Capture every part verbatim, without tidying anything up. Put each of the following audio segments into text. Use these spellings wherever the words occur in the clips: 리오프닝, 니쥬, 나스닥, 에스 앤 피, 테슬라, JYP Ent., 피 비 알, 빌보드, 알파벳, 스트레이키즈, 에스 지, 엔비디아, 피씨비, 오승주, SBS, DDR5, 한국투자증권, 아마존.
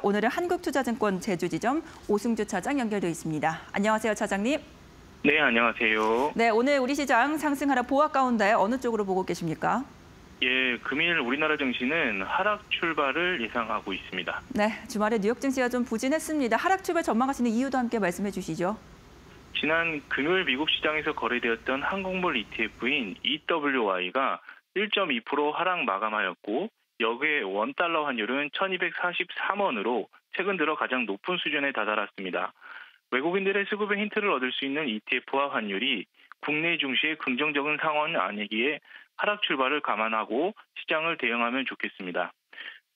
오늘은 한국투자증권 제주지점 오승주 차장 연결되어 있습니다. 안녕하세요, 차장님. 네, 안녕하세요. 네, 오늘 우리 시장 상승하락 보합 가운데 어느 쪽으로 보고 계십니까? 예, 금일 우리나라 증시는 하락 출발을 예상하고 있습니다. 네, 주말에 뉴욕 증시가 좀 부진했습니다. 하락 출발 전망하시는 이유도 함께 말씀해 주시죠. 지난 금요일 미국 시장에서 거래되었던 항공물 이티에프인 이더블유아이가 일 점 이 퍼센트 하락 마감하였고, 역의 원 달러 환율은 천이백사십삼 원으로 최근 들어 가장 높은 수준에 다다랐습니다. 외국인들의 수급의 힌트를 얻을 수 있는 이티에프와 환율이 국내 증시의 긍정적인 상황은 아니기에 하락 출발을 감안하고 시장을 대응하면 좋겠습니다.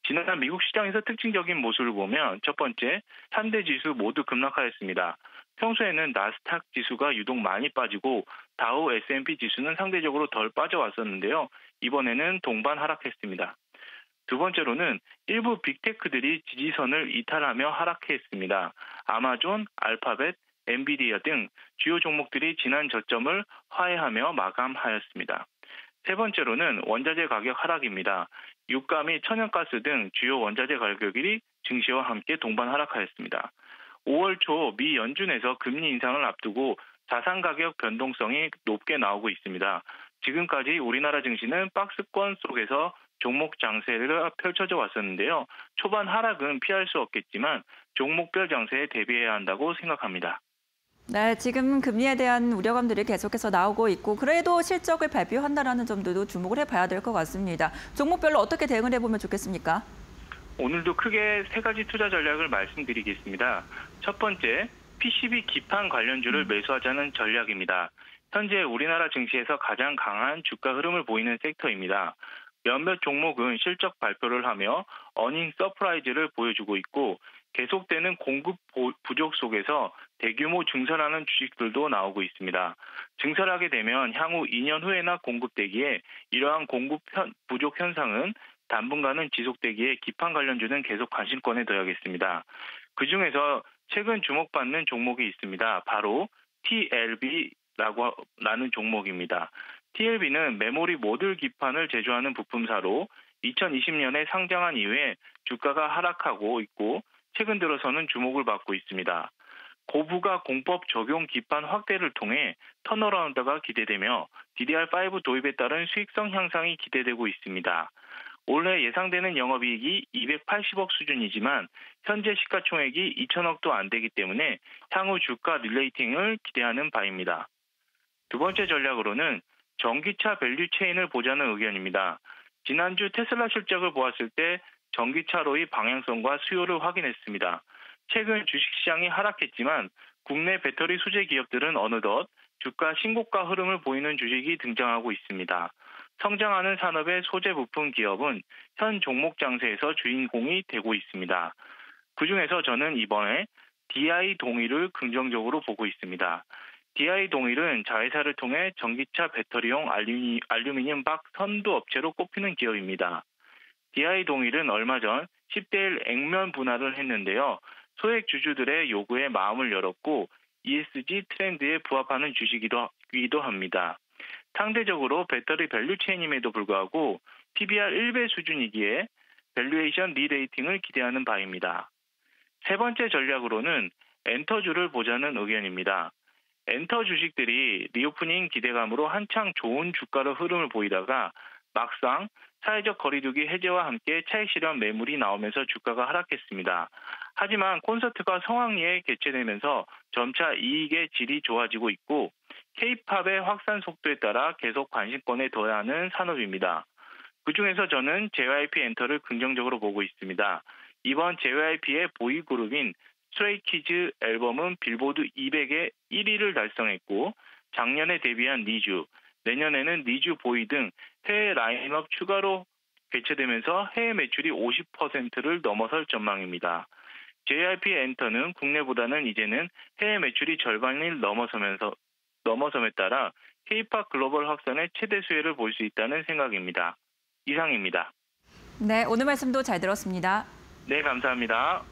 지난 미국 시장에서 특징적인 모습을 보면 첫 번째, 삼 대 지수 모두 급락하였습니다. 평소에는 나스닥 지수가 유독 많이 빠지고 다우, 에스 앤 피 지수는 상대적으로 덜 빠져왔었는데요. 이번에는 동반 하락했습니다. 두 번째로는 일부 빅테크들이 지지선을 이탈하며 하락했습니다. 아마존, 알파벳, 엔비디아 등 주요 종목들이 지난 저점을 화해하며 마감하였습니다. 세 번째로는 원자재 가격 하락입니다. 유가 및 천연가스 등 주요 원자재 가격이 증시와 함께 동반 하락하였습니다. 오월 초 미 연준에서 금리 인상을 앞두고 자산 가격 변동성이 높게 나오고 있습니다. 지금까지 우리나라 증시는 박스권 속에서 종목 장세가 펼쳐져 왔었는데요. 초반 하락은 피할 수 없겠지만 종목별 장세에 대비해야 한다고 생각합니다. 네, 지금 금리에 대한 우려감들이 계속해서 나오고 있고 그래도 실적을 발표한다는 점도 주목을 해봐야 될 것 같습니다. 종목별로 어떻게 대응을 해보면 좋겠습니까? 오늘도 크게 세 가지 투자 전략을 말씀드리겠습니다. 첫 번째, 피씨비 기판 관련주를 매수하자는 전략입니다. 현재 우리나라 증시에서 가장 강한 주가 흐름을 보이는 섹터입니다. 몇몇 종목은 실적 발표를 하며 어닝 서프라이즈를 보여주고 있고 계속되는 공급 부족 속에서 대규모 증설하는 주식들도 나오고 있습니다. 증설하게 되면 향후 이 년 후에나 공급되기에 이러한 공급 부족 현상은 당분간은 지속되기에 기판 관련주는 계속 관심권에 둬야겠습니다. 그중에서 최근 주목받는 종목이 있습니다. 바로 티 엘 비라고 라는 종목입니다. 티 엘 비는 메모리 모듈 기판을 제조하는 부품사로 이천이십 년에 상장한 이후에 주가가 하락하고 있고 최근 들어서는 주목을 받고 있습니다. 고부가 공법 적용 기판 확대를 통해 턴어라운드가 기대되며 디 디 알 파이브 도입에 따른 수익성 향상이 기대되고 있습니다. 올해 예상되는 영업이익이 이백팔십억 수준이지만 현재 시가총액이 이천억도 안 되기 때문에 향후 주가 릴레이팅을 기대하는 바입니다. 두 번째 전략으로는 전기차 밸류체인을 보자는 의견입니다. 지난주 테슬라 실적을 보았을 때 전기차로의 방향성과 수요를 확인했습니다. 최근 주식시장이 하락했지만 국내 배터리 소재 기업들은 어느덧 주가 신고가 흐름을 보이는 주식이 등장하고 있습니다. 성장하는 산업의 소재 부품 기업은 현 종목 장세에서 주인공이 되고 있습니다. 그중에서 저는 이번에 디 아이 동일을 긍정적으로 보고 있습니다. 디 아이 동일은 자회사를 통해 전기차 배터리용 알루미, 알루미늄 박 선두 업체로 꼽히는 기업입니다. 디 아이 동일은 얼마 전 십 대 일 액면 분할을 했는데요. 소액 주주들의 요구에 마음을 열었고 이 에스 지 트렌드에 부합하는 주식이기도 합니다. 상대적으로 배터리 밸류체인임에도 불구하고 피 비 알 일 배 수준이기에 밸류에이션 리레이팅을 기대하는 바입니다. 세 번째 전략으로는 엔터주를 보자는 의견입니다. 엔터 주식들이 리오프닝 기대감으로 한창 좋은 주가로 흐름을 보이다가 막상 사회적 거리두기 해제와 함께 차익 실현 매물이 나오면서 주가가 하락했습니다. 하지만 콘서트가 성황리에 개최되면서 점차 이익의 질이 좋아지고 있고 케이팝의 확산 속도에 따라 계속 관심권에 둬야 하는 산업입니다. 그중에서 저는 제이 와이 피 엔터를 긍정적으로 보고 있습니다. 이번 제이 와이 피의 보이그룹인 스트레이키즈 앨범은 빌보드 이백에 일 위를 달성했고 작년에 데뷔한 니쥬, 내년에는 니쥬 보이 등 해외 라인업 추가로 개최되면서 해외 매출이 오십 퍼센트를 넘어설 전망입니다. 제이 와이 피 엔터는 국내보다는 이제는 해외 매출이 절반을 넘어서면서 넘어섬에 따라 케이팝 글로벌 확산의 최대 수혜를 볼 수 있다는 생각입니다. 이상입니다. 네, 오늘 말씀도 잘 들었습니다. 네, 감사합니다.